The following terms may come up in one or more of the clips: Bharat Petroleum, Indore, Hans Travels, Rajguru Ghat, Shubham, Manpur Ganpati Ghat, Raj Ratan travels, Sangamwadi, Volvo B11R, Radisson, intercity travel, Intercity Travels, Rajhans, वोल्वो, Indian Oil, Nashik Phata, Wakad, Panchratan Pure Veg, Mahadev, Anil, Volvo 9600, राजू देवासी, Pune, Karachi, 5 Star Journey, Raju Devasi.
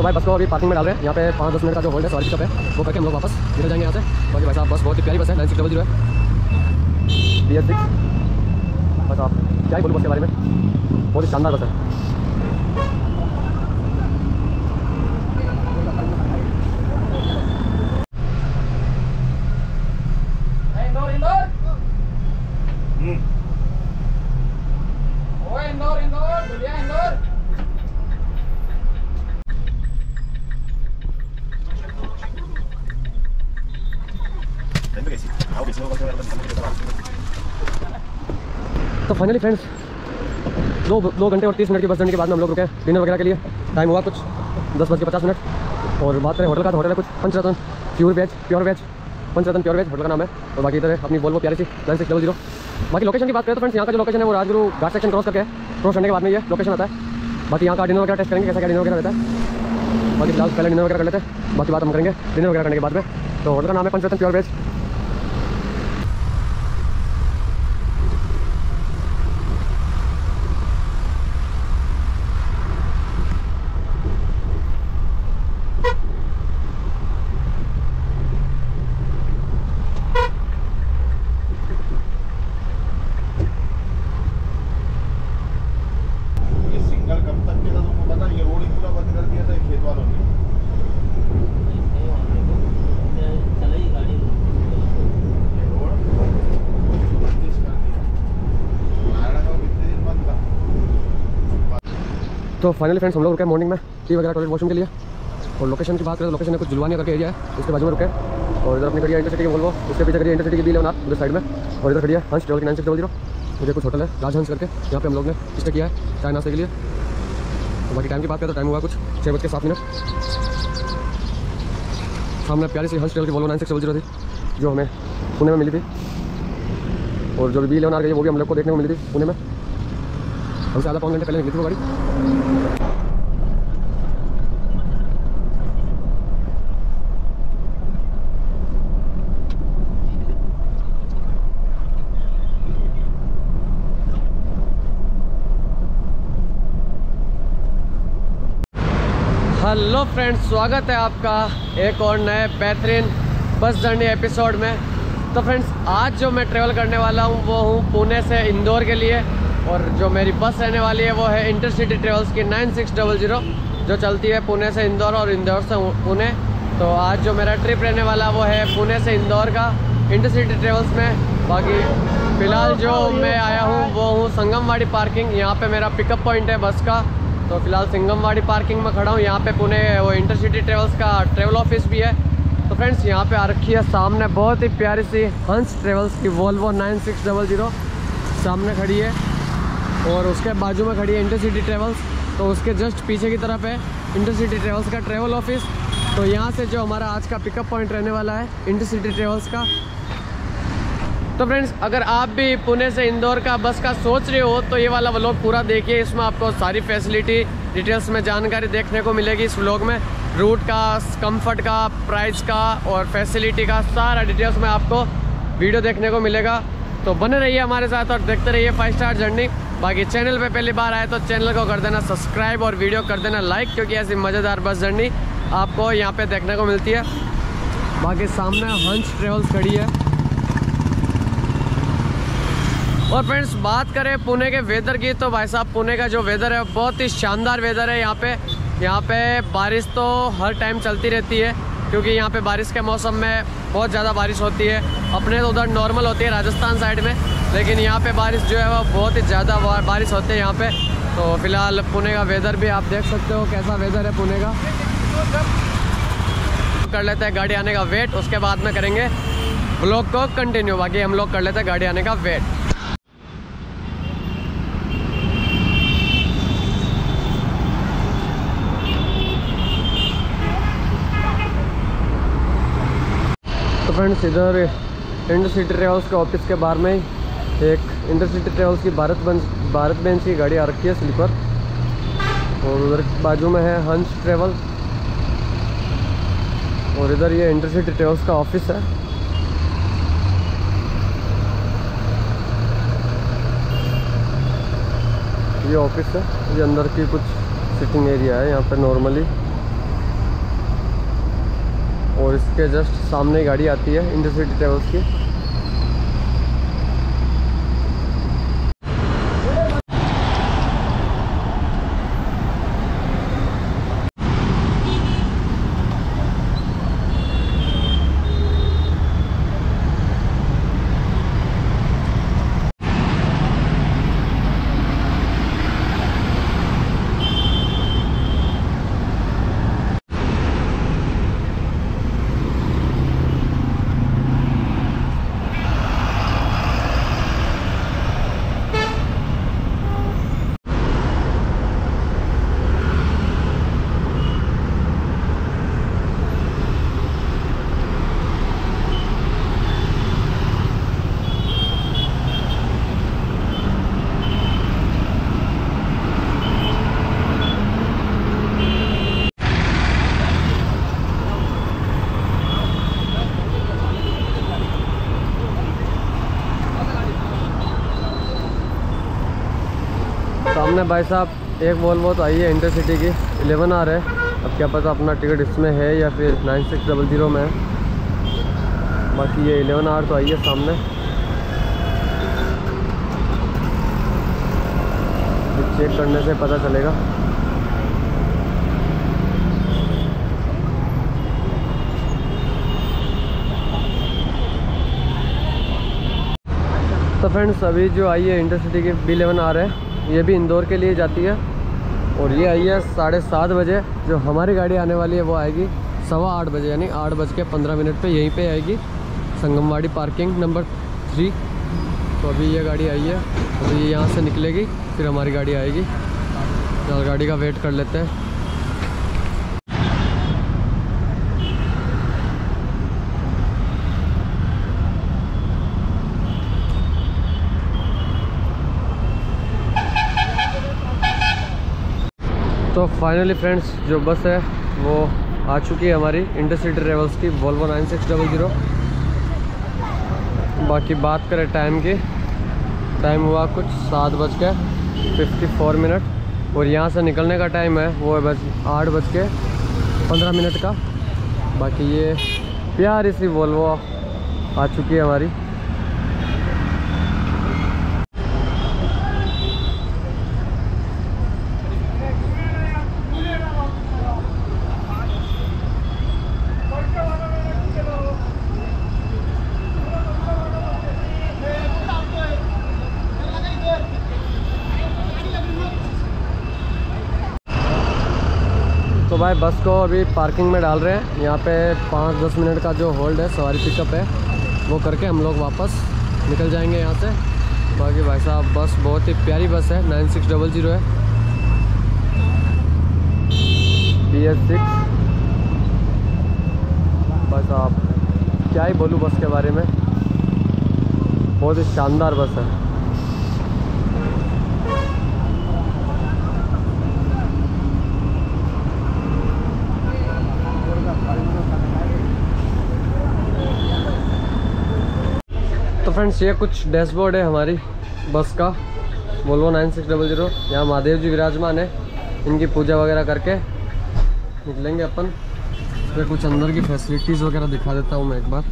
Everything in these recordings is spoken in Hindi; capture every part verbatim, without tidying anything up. तो भाई बस को अभी पार्किंग में डाल रहे हैं यहाँ पे। पाँच दस मिनट का जो होल्ड है सॉरी पिकअप है वो करके हम लोग वापस निकल जाएंगे यहाँ से। बाकी भाई साहब बस बहुत ही प्यारी बस है, नाइन सिक्स डबल जीरो है बी एस सिक्स। बस आप क्या ही बोलूँ बस के बारे में, बहुत ही शानदार बस है। तो फाइनली फ्रेंड्स दो दो घंटे और तीस मिनट की बस जर्नी के बाद में हम लोग रुके हैं डिनर वगैरह के लिए। टाइम हुआ कुछ दस बज के पचास मिनट। और बात करें होटल का, तो होटल है कुछ Panchratan pure veg pure veg Panchratan pure veg hotel का नाम है। और बाकी इधर है अपनी वोल्वो प्यारी सी नाइन सिक्स डबल जीरो। बाकी लोकेशन की बात करें तो फ्रेंड्स यहाँ का जो लोकेशन है वो राजगुरु घाट सेक्शन क्रॉस करके है, क्रॉस करने के बाद में ये लोकेशन आता है। बाकी यहाँ का डिनर वगैरह टेस्ट करेंगे, कैसा क्या डिनर वगैरह रहता है। बाकी फिलहाल पहले डिनर वगैरह कर लेते हैं, बाकी बात हम करेंगे डिनर वगैरह करने के बाद में। तो होटल का नाम है पंचरतन प्योर वेज। तो फाइनली फ्रेंड्स हम लोग रुके मॉर्निंग में टी वगैरह टॉयलेट वॉशरूम के लिए। और लोकेशन की बात करें तो लोकेशन है कुछ जुलवानिया करके एरिया है, उसके बाजू में रुके। और इधर अपनी करिए इंटरसिटी की बोलो, उसके पीछे करिए इंटरसिटी की दी लेना उधर साइड में। और इधर करिए Hans travel nine six double zero. मुझे कुछ होटल है राजहंस करके, यहाँ पे हम लोग ने स्टे किया है चाय नाश्ते के लिए। तो बाकी टाइम की बात करें तो टाइम हुआ कुछ छः बज के सात मिनट। सामने प्यारी सी हंस ट्रेवल की बोलो नाइन सिक्स डबल जीरो थी जो हमें पुणे में मिली थी। और जो भी बी इलेवन आर गई वो भी हम लोग को देखने को मिली थी पुणे में, हमसे आधा पौन घंटे पहले निकली थी वो गाड़ी। हेलो फ्रेंड्स, स्वागत है आपका एक और नए बेहतरीन बस जर्नी एपिसोड में। तो फ्रेंड्स आज जो मैं ट्रेवल करने वाला हूँ वो हूँ पुणे से इंदौर के लिए। और जो मेरी बस रहने वाली है वो है इंटरसिटी ट्रेवल्स की नाइन सिक्स डबल जीरो जो चलती है पुणे से इंदौर और इंदौर से पुणे। तो आज जो मेरा ट्रिप रहने वाला वो है पुणे से इंदौर का इंटरसिटी ट्रेवल्स में। बाकी फ़िलहाल जो मैं आया हूँ वो हूँ संगमवाड़ी पार्किंग, यहाँ पे मेरा पिकअप पॉइंट है बस का। तो फिलहाल संगमवाड़ी पार्किंग में खड़ा हूँ, यहाँ पे पुणे वो इंटरसिटी ट्रेवल्स का ट्रेवल ऑफिस भी है। तो फ्रेंड्स यहाँ पे आ रखी है सामने बहुत ही प्यारी सी हंस ट्रेवल्स की वोल्वो nine six double zero सामने खड़ी है। और उसके बाजू में खड़ी है इंटरसिटी ट्रेवल्स, तो उसके जस्ट पीछे की तरफ है इंटरसिटी ट्रेवल्स का ट्रेवल ऑफिस। तो यहाँ से जो हमारा आज का पिकअप पॉइंट रहने वाला है इंटरसिटी ट्रेवल्स का। तो फ्रेंड्स अगर आप भी पुणे से इंदौर का बस का सोच रहे हो तो ये वाला व्लॉग पूरा देखिए, इसमें आपको सारी फैसिलिटी डिटेल्स में जानकारी देखने को मिलेगी। इस व्लॉग में रूट का, कम्फर्ट का, प्राइस का और फैसिलिटी का सारा डिटेल्स में आपको वीडियो देखने को मिलेगा। तो बने रहिए हमारे साथ और देखते रहिए फाइव स्टार जर्नी। बाकी चैनल पे पहली बार आए तो चैनल को कर देना सब्सक्राइब और वीडियो कर देना लाइक, क्योंकि ऐसी मज़ेदार बस जर्नी आपको यहाँ पे देखने को मिलती है। बाकी सामने हंस ट्रेवल्स खड़ी है। और फ्रेंड्स बात करें पुणे के वेदर की तो भाई साहब पुणे का जो वेदर है बहुत ही शानदार वेदर है। यहाँ पे यहाँ पे बारिश तो हर टाइम चलती रहती है, क्योंकि यहाँ पे बारिश के मौसम में बहुत ज़्यादा बारिश होती है। अपने तो उधर नॉर्मल होती है राजस्थान साइड में, लेकिन यहाँ पे बारिश जो है वह बहुत ही ज़्यादा बारिश होती है यहाँ पे। तो फिलहाल पुणे का वेदर भी आप देख सकते हो कैसा वेदर है पुणे का। कर लेते हैं गाड़ी आने का वेट, उसके बाद में करेंगे ब्लॉग को कंटिन्यू। बाकी हम लोग कर लेते हैं गाड़ी आने का वेट। तो फ्रेंड्स इधर इंटरसिटी ट्रेवल्स के ऑफिस के बाहर में एक इंटरसिटी ट्रेवल्स की भारत बंच भारत बेंच की गाड़ी आ रखी है स्लीपर। और उधर बाजू में है हंस ट्रेवल और इधर ये इंटरसिटी ट्रेवल्स का ऑफिस है। ये ऑफिस है, ये अंदर की कुछ सिटिंग एरिया है यहाँ पर नॉर्मली। और इसके जस्ट सामने गाड़ी आती है इंटरसिटी ट्रेवल्स की। सामने भाई साहब एक वॉल्वो तो आई है इंटरसिटी की इलेवन आर है। अब क्या पता अपना टिकट इसमें है या फिर नाइन सिक्स डबल जीरो में है। बाकी ये इलेवन आर तो आई है सामने। तो चेक करने से पता चलेगा। तो फ्रेंड्स अभी जो आई है इंटरसिटी की बी इलेवन आर है, ये भी इंदौर के लिए जाती है और ये आई है साढ़े सात बजे। जो हमारी गाड़ी आने वाली है वो आएगी सवा आठ बजे, यानी आठ बज के पंद्रह मिनट पर यहीं पे आएगी संगमवाड़ी पार्किंग नंबर थ्री। तो अभी ये गाड़ी आई है, अभी ये यहाँ से निकलेगी फिर हमारी गाड़ी आएगी। तो गाड़ी का वेट कर लेते हैं। तो फाइनली फ्रेंड्स जो बस है वो आ चुकी है हमारी इंटरसिटी ट्रेवल्स की Volvo nine six double zero. बाकी बात करें टाइम की, टाइम हुआ कुछ सात बज के फिफ्टी फोर मिनट और यहाँ से निकलने का टाइम है वो है बस आठ बज के पंद्रह मिनट का। बाकी ये प्यारी सी वॉल्वो आ चुकी है हमारी। तो भाई बस को अभी पार्किंग में डाल रहे हैं। यहाँ पे पाँच दस मिनट का जो होल्ड है सवारी पिकअप है वो करके हम लोग वापस निकल जाएंगे यहाँ से। बाकी भाई साहब बस बहुत ही प्यारी बस है, नाइन सिक्स डबल ज़ीरो है, बी एस सिक्स। भाई साहब क्या ही बोलूँ बस के बारे में, बहुत ही शानदार बस है। तो फ्रेंड्स ये कुछ डैशबोर्ड है हमारी बस का Volvo nine six double zero. यहाँ महादेव जी विराजमान है, इनकी पूजा वगैरह करके निकलेंगे अपन। इसमें कुछ अंदर की फैसिलिटीज़ वगैरह दिखा देता हूँ मैं एक बार।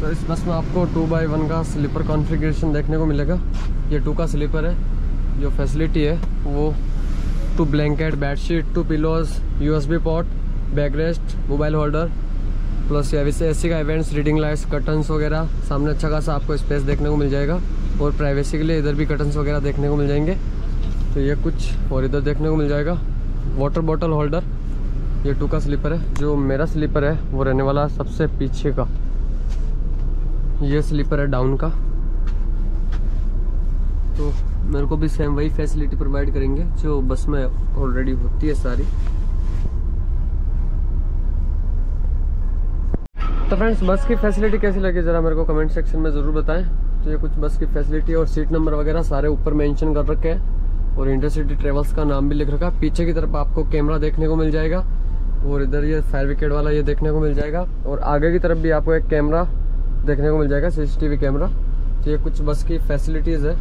तो इस बस में आपको टू बाई वन का स्लीपर कॉन्फ़िगरेशन देखने को मिलेगा। ये टू का स्लीपर है। जो फैसिलिटी है वो two blanket, bedsheet, two pillows, U S B port, back rest, mobile holder, plus या वैसे एसी का इवेंट्स, रीडिंग लाइट्स, कर्टन्स वगैरह। सामने अच्छा खासा आपको स्पेस देखने को मिल जाएगा और प्राइवेसी के लिए इधर भी कर्टन्स वगैरह देखने को मिल जाएंगे। तो ये कुछ और इधर देखने को मिल जाएगा वाटर बॉटल होल्डर। ये टू का स्लीपर है। जो मेरा स्लीपर है वो रहने वाला सबसे पीछे का। ये स्लीपर है डाउन का। तो मेरे को भी सेम वही फैसिलिटी प्रोवाइड करेंगे जो बस में ऑलरेडी होती है सारी। तो फ्रेंड्स बस की फैसिलिटी कैसी लगी ज़रा मेरे को कमेंट सेक्शन में ज़रूर बताएं। तो ये कुछ बस की फैसिलिटी और सीट नंबर वगैरह सारे ऊपर मेंशन कर रखे हैं और इंटरसिटी ट्रेवल्स का नाम भी लिख रखा है। पीछे की तरफ आपको कैमरा देखने को मिल जाएगा और इधर ये फायर विकेट वाला ये देखने को मिल जाएगा और आगे की तरफ भी आपको एक कैमरा देखने को मिल जाएगा, सीसीटीवी कैमरा। तो ये कुछ बस की फैसिलिटीज़ है।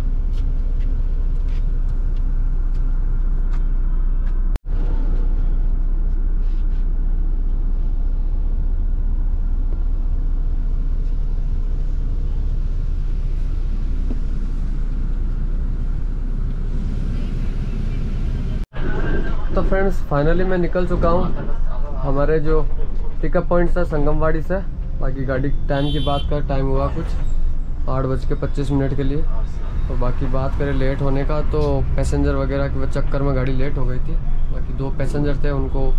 तो फ्रेंड्स फाइनली मैं निकल चुका हूँ हमारे जो पिकअप पॉइंट था संगमवाड़ी से। बाकी गाड़ी टाइम की बात कर, टाइम हुआ कुछ आठ बज के पच्चीस मिनट के लिए। तो बाकी बात करें लेट होने का तो पैसेंजर वगैरह के चक्कर में गाड़ी लेट हो गई थी। बाकी दो पैसेंजर थे, उनको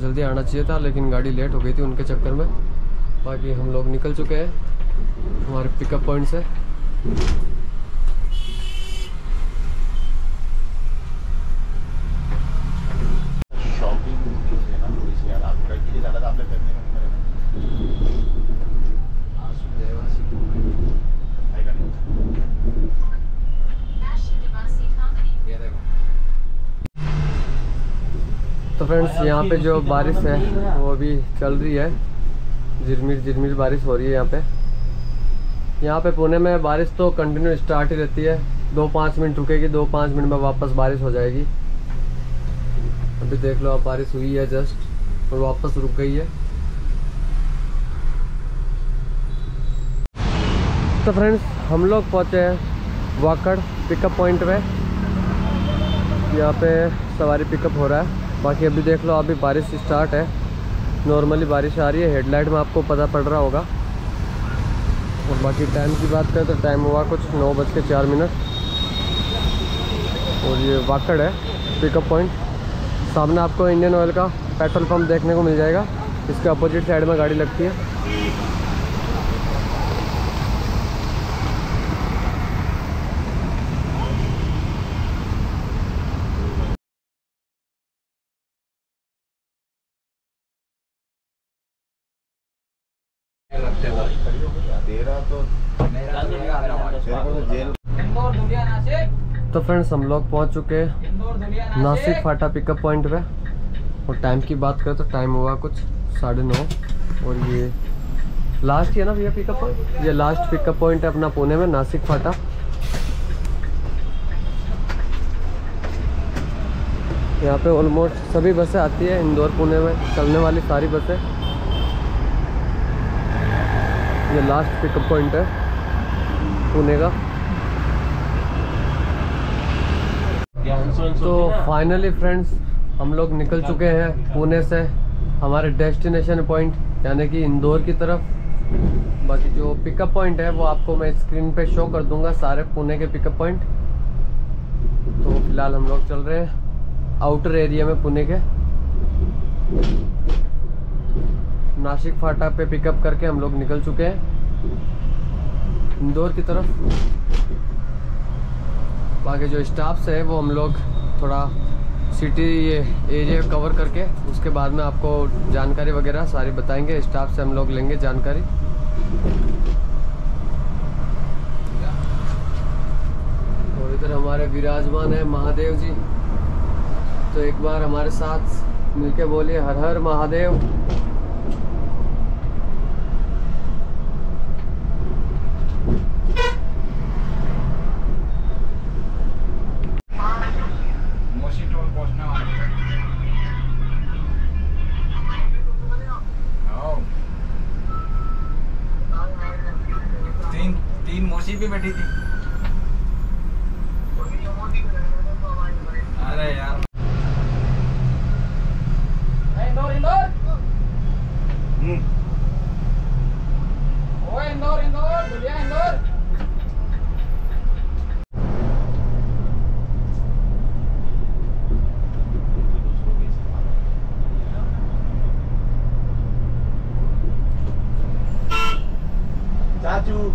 जल्दी आना चाहिए था लेकिन गाड़ी लेट हो गई थी उनके चक्कर में। बाकी हम लोग निकल चुके हैं हमारे पिकअप पॉइंट से। तो फ्रेंड्स यहाँ पे जो बारिश है वो अभी चल रही है, झिरमिर झिरमिर बारिश हो रही है यहाँ पे। यहाँ पे पुणे में बारिश तो कंटिन्यू स्टार्ट ही रहती है, दो पाँच मिनट रुकेगी, दो पाँच मिनट में वापस बारिश हो जाएगी। अभी देख लो आप, बारिश हुई है जस्ट और वापस रुक गई है। तो फ्रेंड्स हम लोग पहुँचे हैं वाकड़ पिकअप पॉइंट में, यहाँ पे सवारी पिकअप हो रहा है। बाकी अभी देख लो अभी बारिश स्टार्ट है, नॉर्मली बारिश आ रही है, हेडलाइट में आपको पता पड़ रहा होगा। और बाकी टाइम की बात करें तो टाइम हुआ कुछ नौ बज के चार मिनट और ये वाकड़ है पिकअप पॉइंट। सामने आपको इंडियन ऑयल का पेट्रोल पंप देखने को मिल जाएगा, इसके अपोजिट साइड में गाड़ी लगती है। तो फ्रेंड्स हम लोग पहुंच चुके हैं नासिक फाटा पिकअप पॉइंट पे। और टाइम की बात करें तो टाइम हुआ कुछ साढ़े नौ। और ये लास्ट है ना भैया पिकअप पॉइंट, ये लास्ट पिकअप पॉइंट है अपना पुणे में नासिक फाटा। यहाँ पे ऑलमोस्ट सभी बसें आती है इंदौर पुणे में चलने वाली सारी बसें। ये लास्ट पिकअप पॉइंट है पुणे का। तो फाइनली फ्रेंड्स हम लोग निकल चुके हैं पुणे से हमारे डेस्टिनेशन पॉइंट यानी कि इंदौर की तरफ। बाकी जो पिकअप पॉइंट है वो आपको मैं स्क्रीन पे शो कर दूंगा सारे पुणे के पिकअप पॉइंट। तो फिलहाल हम लोग चल रहे हैं आउटर एरिया में पुणे के। नासिक फाटा पे पिकअप करके हम लोग निकल चुके हैं इंदौर की तरफ। बाकी जो स्टाफ से है वो हम लोग थोड़ा सिटी ये एरिया कवर करके उसके बाद में आपको जानकारी वगैरह सारी बताएंगे। स्टाफ से हम लोग लेंगे जानकारी। और इधर हमारे विराजमान है महादेव जी, तो एक बार हमारे साथ मिलके बोलिए हर हर महादेव। भी बैठी थी अरे यार। इंदौर इंदौर ओए इंदौर इंदौर दुनिया इंदौर। चाचू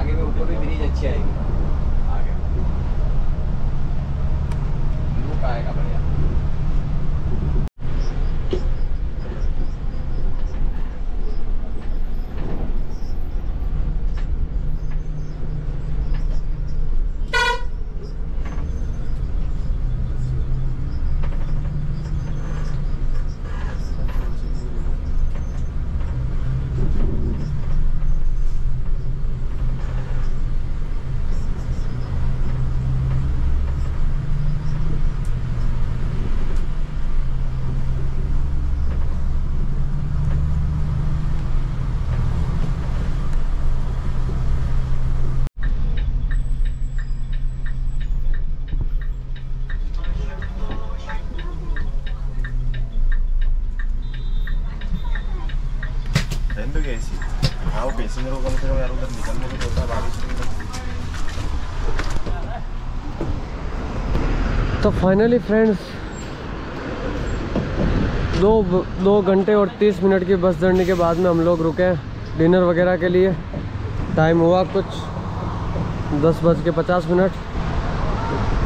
आगे में ऊपर भी ब्रिज अच्छी आएगी आगे। ऐसे मेरे को कम से कम यार उधर निकलने को होता है बारिश। तो फाइनली फ्रेंड्स दो दो घंटे और तीस मिनट की बस जर्नी के बाद में हम लोग रुके डिनर वगैरह के लिए। टाइम हुआ कुछ दस बज के पचास मिनट।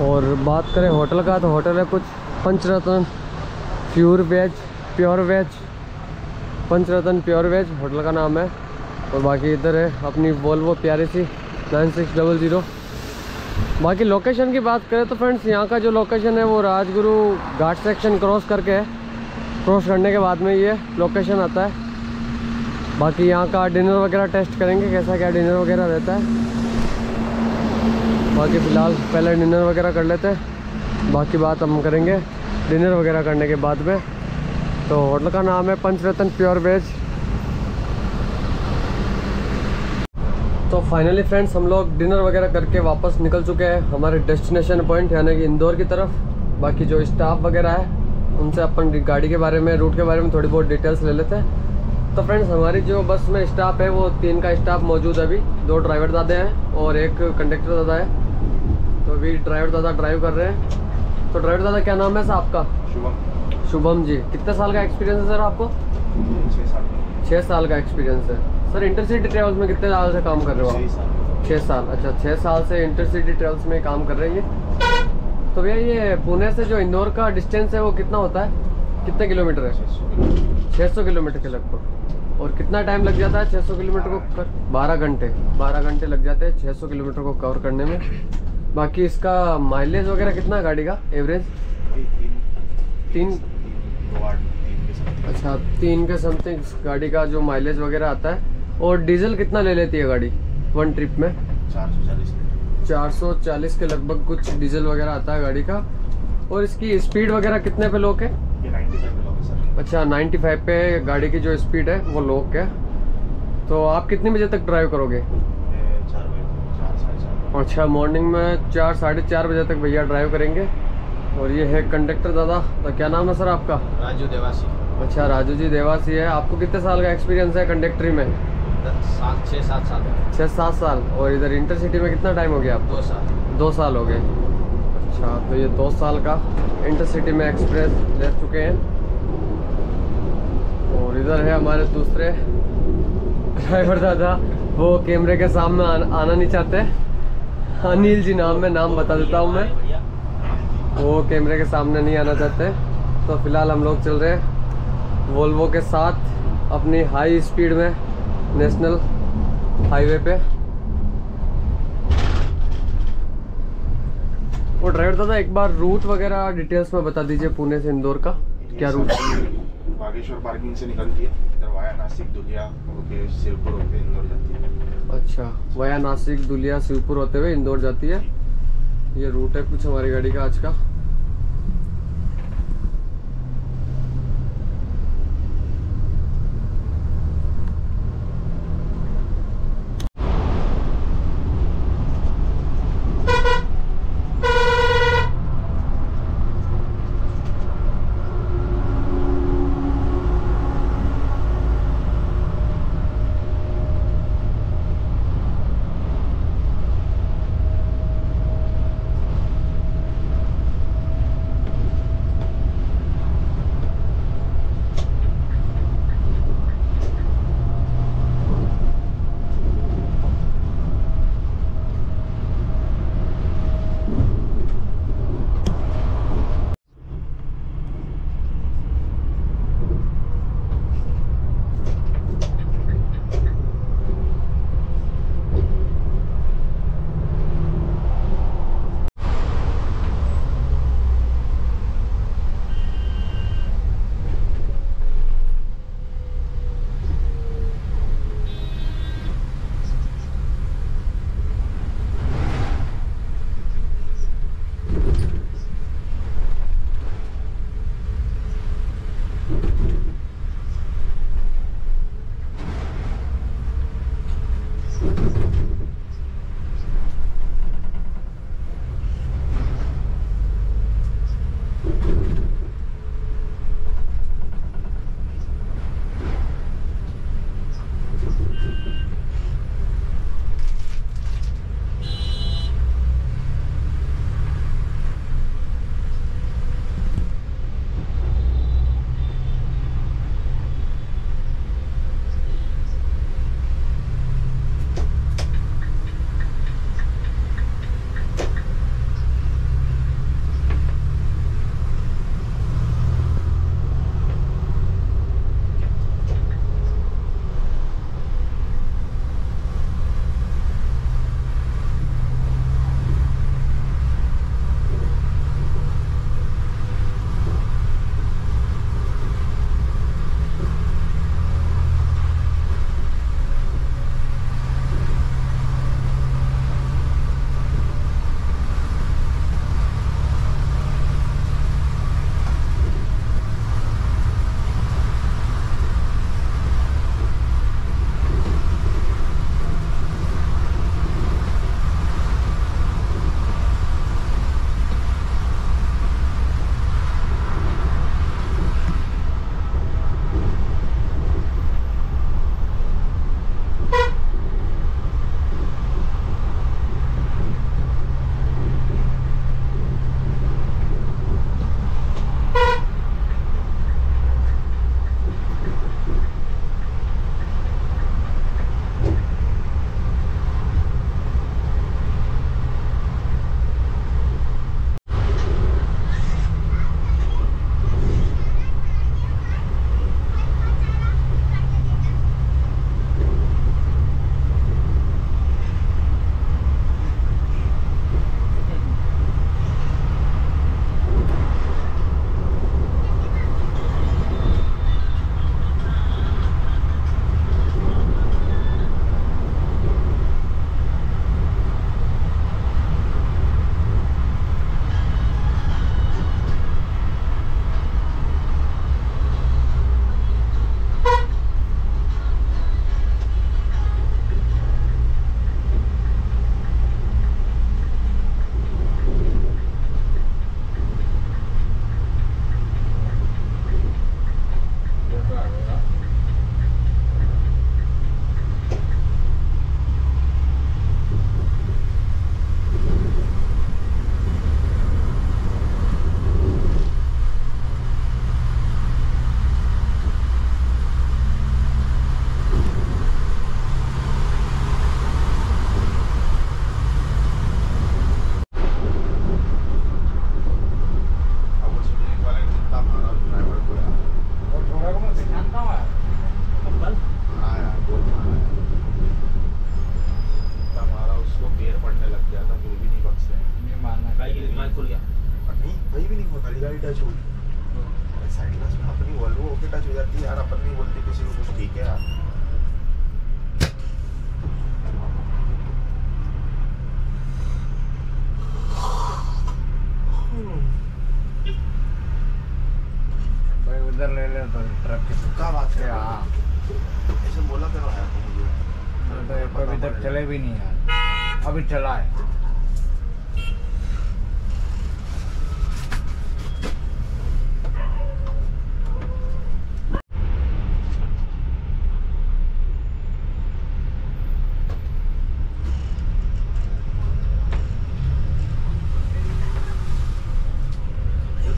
और बात करें होटल का तो होटल है कुछ Panchratna pure veg pure veg Panchratna pure veg hotel का नाम है। और बाकी इधर है अपनी वोल्वो प्यारी सी नाइन सिक्स डबल ज़ीरो। बाकी लोकेशन की बात करें तो फ्रेंड्स यहाँ का जो लोकेशन है वो राजगुरु घाट सेक्शन क्रॉस करके है, क्रॉस करने के बाद में ये लोकेशन आता है। बाकी यहाँ का डिनर वगैरह टेस्ट करेंगे कैसा क्या डिनर वगैरह रहता है। बाकी फ़िलहाल पहले डिनर वगैरह कर लेते हैं, बाकी बात हम करेंगे डिनर वगैरह करने के बाद में। तो होटल का नाम है पंचरत्न प्योर वेज। तो फाइनली फ्रेंड्स हम लोग डिनर वगैरह करके वापस निकल चुके हैं हमारे डेस्टिनेशन पॉइंट यानी कि इंदौर की तरफ। बाकी जो स्टाफ वगैरह है उनसे अपन गाड़ी के बारे में, रूट के बारे में थोड़ी बहुत डिटेल्स ले लेते हैं। तो फ्रेंड्स हमारी जो बस में स्टाफ है वो तीन का स्टाफ मौजूद है अभी। दो ड्राइवर दादा हैं और एक कंडक्टर दादा है। तो अभी ड्राइवर दादा ड्राइव कर रहे हैं। तो ड्राइवर दादा क्या नाम है सर आपका? शुभम। शुभम जी, कितने साल का एक्सपीरियंस है सर आपको? छः साल छः साल का एक्सपीरियंस है सर। इंटरसिटी ट्रेवल्स में कितने साल से काम कर रहे हो आप? छः साल। अच्छा, छः साल से इंटरसिटी ट्रेवल्स में काम कर रही है। तो भैया ये पुणे से जो इंदौर का डिस्टेंस है वो कितना होता है, कितने किलोमीटर है? छः सौ किलोमीटर के लगभग। और कितना टाइम लग जाता है छः सौ किलोमीटर को कर? बारह घंटे। बारह घंटे लग जाते हैं छः सौ किलोमीटर को कवर करने में। बाकी इसका माइलेज वगैरह कितना है गाड़ी का एवरेज? तीन। अच्छा, तीन के समथिंग गाड़ी का जो माइलेज वगैरह आता है। और डीजल कितना ले लेती है गाड़ी वन ट्रिप में? चार सौ चालीस चार सौ चालीस के लगभग कुछ डीजल वगैरह आता है गाड़ी का। और इसकी स्पीड वगैरह कितने पे लॉक है? ये नाइन्टी फाइव पे लॉक है सर। अच्छा, नाइन्टी फाइव पे गाड़ी की जो स्पीड है वो लॉक है। तो आप कितने बजे तक ड्राइव करोगे? चार बजे चार साढ़े चार। अच्छा, मॉर्निंग में चार साढ़े चार बजे तक भैया ड्राइव करेंगे। और ये है कंडक्टर दादा, तो क्या नाम है सर आपका? राजू देवासी। अच्छा, राजू जी देवासी है। आपको कितने साल का एक्सपीरियंस है कंडक्टरी में? छः सात साल छः सात साल। और इधर इंटरसिटी में कितना टाइम हो गया आप? दो साल दो साल हो गए। अच्छा, तो ये दो साल का इंटरसिटी में एक्सपीरियंस ले चुके हैं। और इधर है हमारे दूसरे ड्राइवर दादा, वो कैमरे के सामने आना नहीं चाहते। अनिल जी नाम है, नाम बता देता हूँ मैं। वो कैमरे के सामने नहीं आना चाहते। तो फिलहाल हम लोग चल रहे हैं वोल्वो के साथ अपनी हाई स्पीड में नेशनल हाईवे पे। और ड्राइवर दादा एक बार रूट वगैरह डिटेल्स में बता दीजिए पुणे से इंदौर का क्या रूट? बागेश्वर पार्किंग से निकलती है, इधर वाया नासिक दुलिया होके शिवपुर होके इंदौर जाती है। अच्छा, वाया नासिक दुलिया शिवपुर होते हुए इंदौर जाती है। ये रूट है कुछ हमारी गाड़ी का आज का। गया था कि वो भी नहीं बख्शे हैं। मानना बाइक खुल गया नहीं, वही भी नहीं होता, गाड़ी टच हो गई साइड ग्लास में, अपनी वॉल्वो होके टच हो जाती है यार, अपन नहीं बोलते किसी को कुछ, ठीक है यार। ले ले तो ट्रक की क्या बात है यार, ऐसे बोला करो यार मुझे, तो ये अभी तक चले भी नहीं यार, अभी चला है।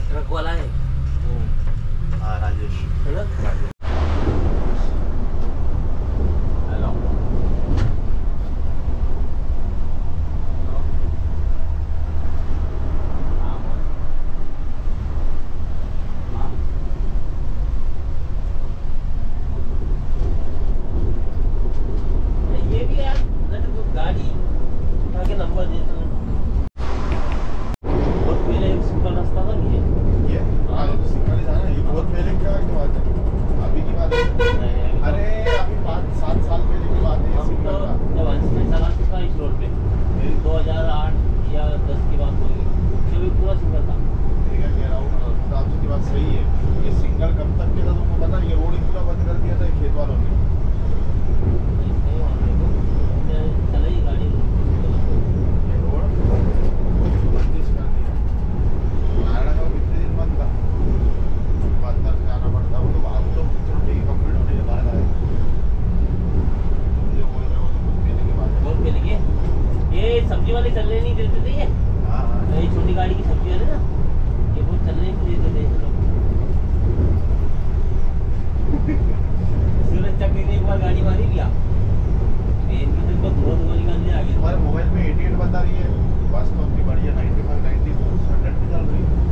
ट्रक वाला है राजेश, हेलो ये भी यार गाड़ी उठा के नंबर देता हूँ। बहुत पहले सुपर रास्ता था ये ये सिंगल जाना, ये बहुत पहले क्या बात है, अभी की बात है, अरे अभी पाँच सात साल पहले की बात है। हम तो जब हंस में चला था इस रोड पे दो हजार आठ या दस की बात होगी, जब पूरा सिंगल था। क्या कह रहा हूँ आपकी बात सही है, ये सिंगल कब तक के था तुमको पता नहीं, ये रोड ही पूरा बंद कर दिया था खेत वालों ने। सब्जी वाले चलने नहीं देते थे ये, ये छोटी गाड़ी की सब्जी वाले ना, ये वो चलने नहीं देते थे लोग। सूरज चक्की ने एक बार गाड़ी मारी लिया, तुम्हारे मोबाइल में एटी एट बता रही है, बस तो अपनी बढ़िया ninety five, ninety four hundred पे चल रही है।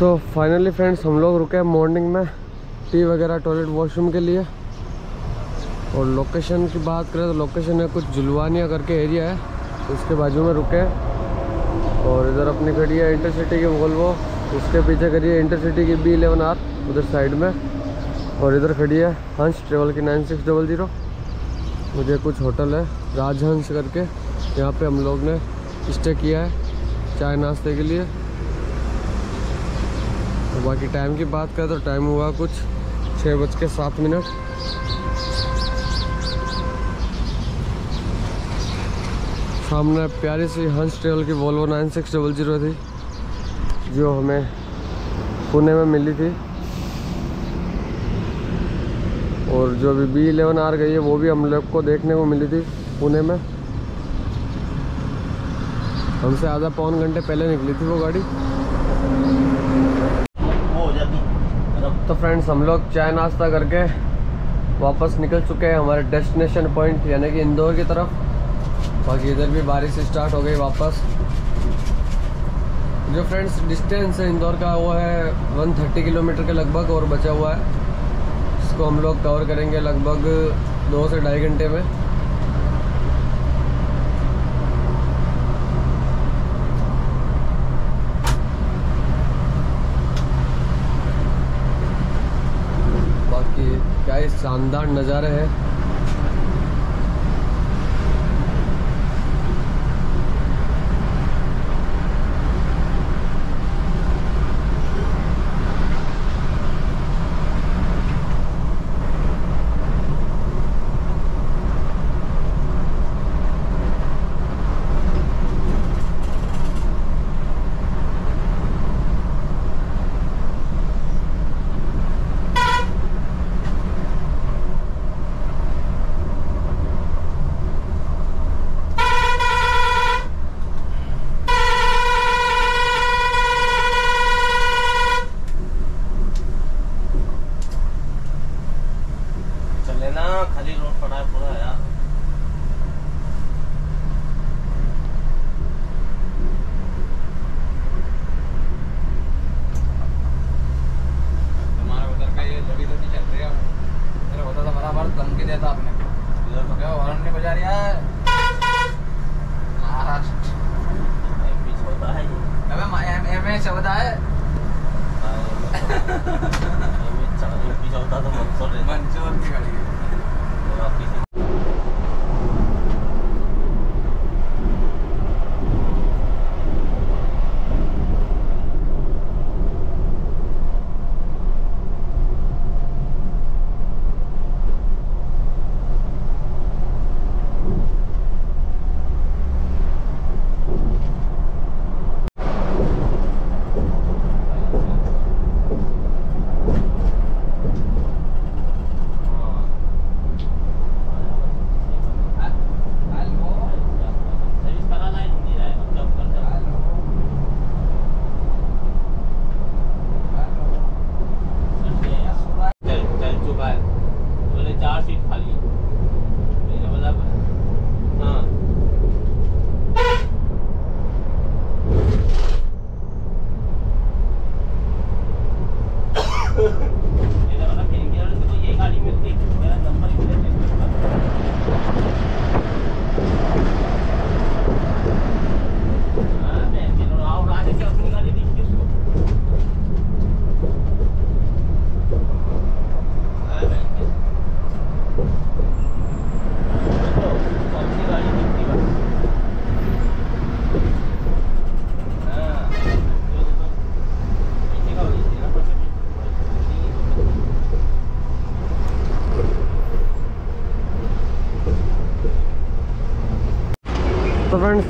तो फाइनली फ्रेंड्स हम लोग रुके हैं मॉर्निंग में टी वगैरह टॉयलेट वॉशरूम के लिए। और लोकेशन की बात करें तो लोकेशन है कुछ जुलवानिया करके एरिया है, उसके बाजू में रुके हैं। और इधर अपनी खड़ी है इंटरसिटी की वोल्वो, उसके पीछे खड़ी है इंटरसिटी की बी इलेवन आर उधर साइड में, और इधर खड़ी है हंस ट्रेवल की नाइन सिक्स डबल ज़ीरो। मुझे कुछ होटल है राजहंस करके, यहाँ पर हम लोग ने स्टे किया है। चाय नाश्ते के लिए। और बाकी टाइम की बात करें तो टाइम हुआ कुछ छः बज के सात मिनट। सामने प्यारी सी हंस ट्रेवल की वोल्वो nine six double zero थी जो हमें पुणे में मिली थी, और जो अभी बी इलेवन आर गई है वो भी हम लोग को देखने को मिली थी पुणे में। हमसे आधा पौन घंटे पहले निकली थी वो गाड़ी। तो फ्रेंड्स हम लोग चाय नाश्ता करके वापस निकल चुके हैं हमारे डेस्टिनेशन पॉइंट यानी कि इंदौर की तरफ। बाकी इधर भी बारिश स्टार्ट हो गई वापस। जो फ्रेंड्स डिस्टेंस है इंदौर का वो है एक सौ तीस किलोमीटर के लगभग और बचा हुआ है, इसको हम लोग कवर करेंगे लगभग दो से ढाई घंटे में। बाकी क्या ही शानदार नज़ारे हैं।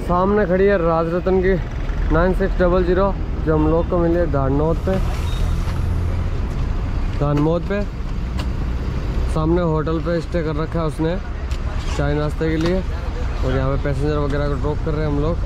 सामने खड़ी है राज रतन की नाइन सिक्स डबल ज़ीरो जो हम लोग को मिली है धानमोद पे धानमोद पे सामने होटल पे स्टे कर रखा है उसने चाय नाश्ते के लिए, और यहाँ पे पैसेंजर वगैरह को ड्रॉप कर रहे हैं हम लोग।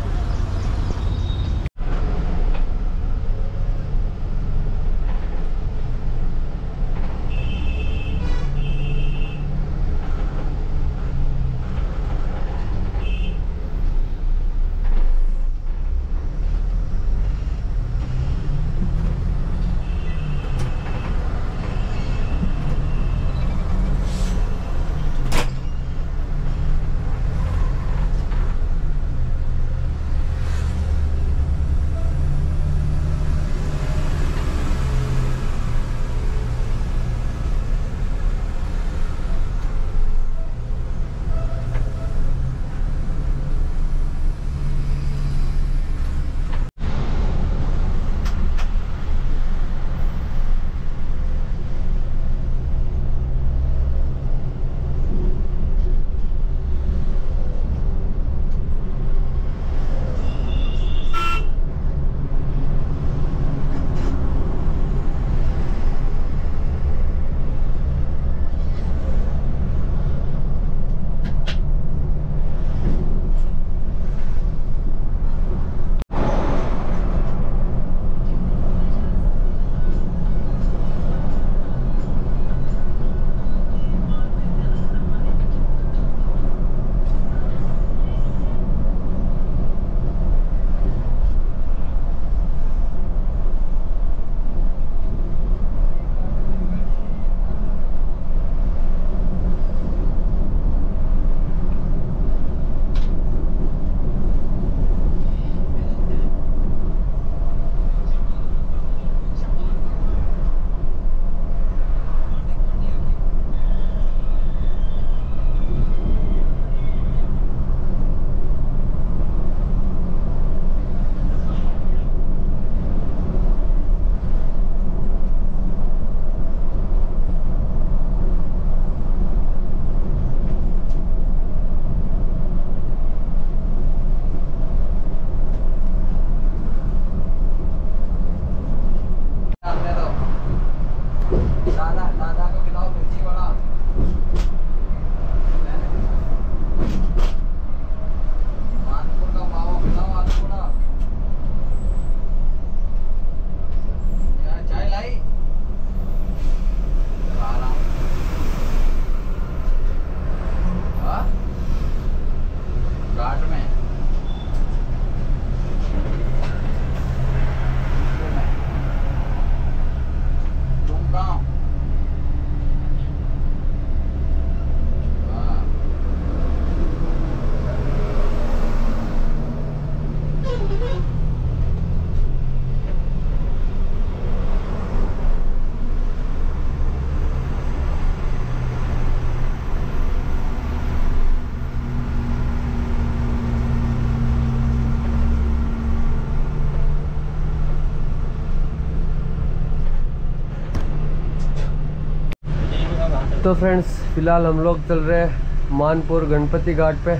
तो फ्रेंड्स फ़िलहाल हम लोग चल रहे हैं मानपुर गणपति घाट पे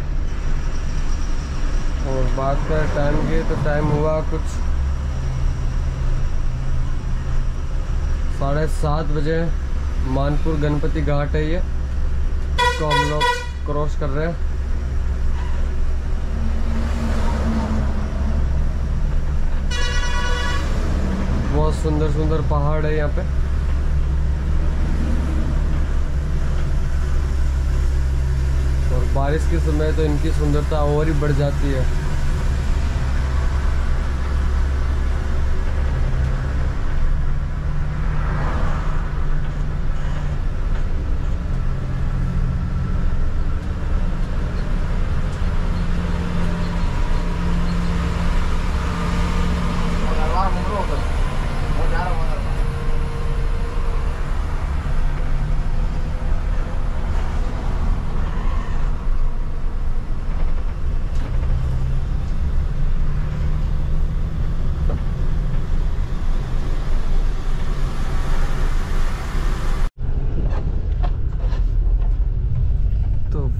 और बात कर टाइम की तो टाइम हुआ कुछ साढ़े सात बजे। मानपुर गणपति घाट है ये, इसको हम लोग क्रॉस कर रहे हैं। बहुत सुंदर सुंदर पहाड़ है यहाँ पे। बारिश के समय तो इनकी सुंदरता और ही बढ़ जाती है।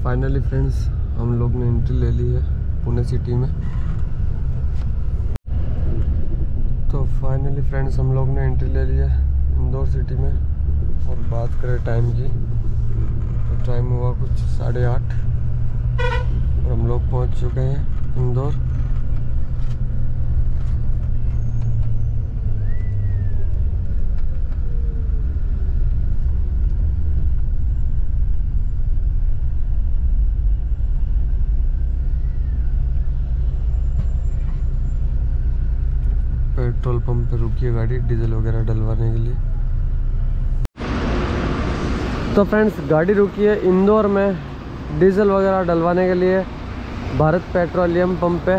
फाइनली फ्रेंड्स हम लोग ने एंट्री ले ली है पुणे सिटी में। तो फाइनली फ्रेंड्स हम लोग ने एंट्री ले ली है इंदौर सिटी में। और बात करें टाइम की तो टाइम हुआ कुछ साढ़े आठ और हम लोग पहुंच चुके हैं इंदौर। पेट्रोल पंप पे रुकी है गाड़ी डीजल वगैरह डलवाने के लिए। तो फ्रेंड्स गाड़ी रुकी है इंदौर में डीजल वगैरह डलवाने के लिए भारत पेट्रोलियम पंप पे।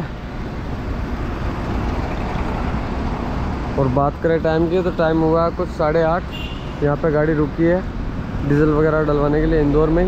और बात करें टाइम की तो टाइम हुआ कुछ साढ़े आठ। यहाँ पे गाड़ी रुकी है डीजल वगैरह डलवाने के लिए इंदौर में।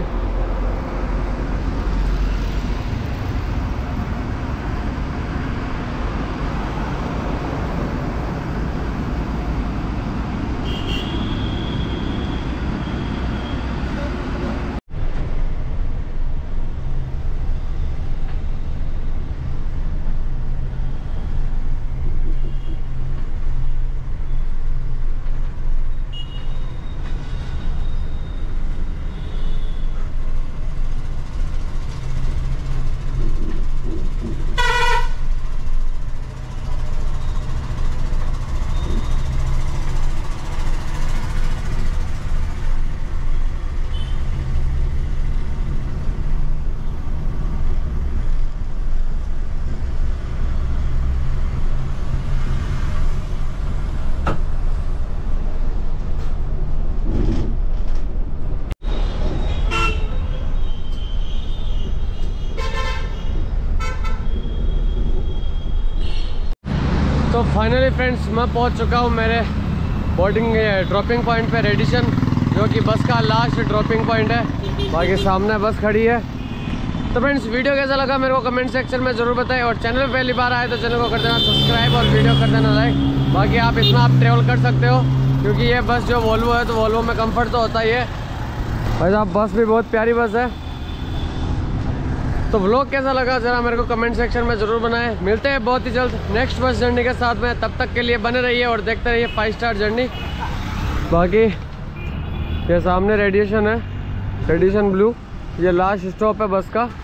तो फाइनली फ्रेंड्स मैं पहुंच चुका हूं मेरे बोर्डिंग ड्रॉपिंग पॉइंट पे रेडिसन, जो कि बस का लास्ट ड्रॉपिंग पॉइंट है। बाकी सामने बस खड़ी है। तो फ्रेंड्स वीडियो कैसा लगा मेरे को कमेंट सेक्शन में ज़रूर बताएं। और चैनल पहली बार आए तो चैनल को कर देना सब्सक्राइब और वीडियो कर देना लाइक। बाकी आप इसमें आप ट्रेवल कर सकते हो क्योंकि ये बस जो वोल्वो है तो वोल्वो में कम्फर्ट तो होता ही है। भाई साहब बस भी बहुत प्यारी बस है। तो व्लॉग कैसा लगा जरा मेरे को कमेंट सेक्शन में ज़रूर बनाएं। मिलते हैं बहुत ही जल्द नेक्स्ट बस जर्नी के साथ में। तब तक के लिए बने रहिए और देखते रहिए फाइव स्टार जर्नी। बाकी ये सामने रेडिएशन है, रेडिएशन ब्लू, ये लास्ट स्टॉप है बस का।